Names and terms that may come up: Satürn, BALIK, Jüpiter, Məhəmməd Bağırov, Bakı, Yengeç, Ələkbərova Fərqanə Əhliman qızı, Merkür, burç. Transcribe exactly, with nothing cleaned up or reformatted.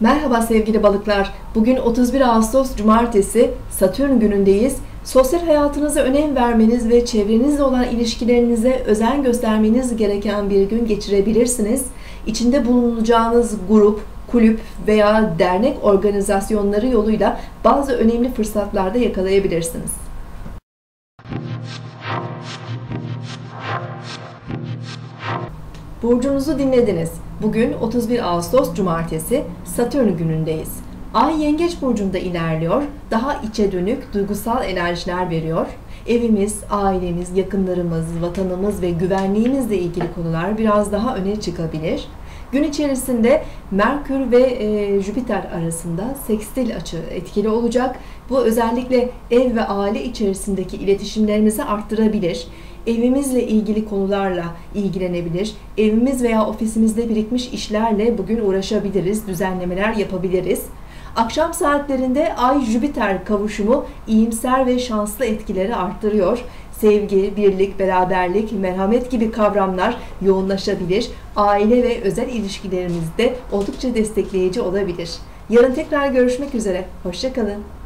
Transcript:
Merhaba sevgili balıklar. Bugün otuz bir Ağustos Cumartesi, Satürn günündeyiz. Sosyal hayatınıza önem vermeniz ve çevrenizle olan ilişkilerinize özen göstermeniz gereken bir gün geçirebilirsiniz. İçinde bulunacağınız grup, kulüp veya dernek organizasyonları yoluyla bazı önemli fırsatlarda yakalayabilirsiniz. Burcunuzu dinlediniz. Bugün otuz bir Ağustos Cumartesi, Satürn günündeyiz. Ay Yengeç Burcu'nda ilerliyor, daha içe dönük duygusal enerjiler veriyor. Evimiz, ailemiz, yakınlarımız, vatanımız ve güvenliğimizle ilgili konular biraz daha öne çıkabilir. Gün içerisinde Merkür ve Jüpiter arasında sekstil açı etkili olacak. Bu özellikle ev ve aile içerisindeki iletişimlerimizi arttırabilir. Evimizle ilgili konularla ilgilenebilir. Evimiz veya ofisimizde birikmiş işlerle bugün uğraşabiliriz, düzenlemeler yapabiliriz. Akşam saatlerinde Ay-Jüpiter kavuşumu iyimser ve şanslı etkileri arttırıyor. Sevgi, birlik, beraberlik, merhamet gibi kavramlar yoğunlaşabilir. Aile ve özel ilişkilerimizde oldukça destekleyici olabilir. Yarın tekrar görüşmek üzere. Hoşça kalın.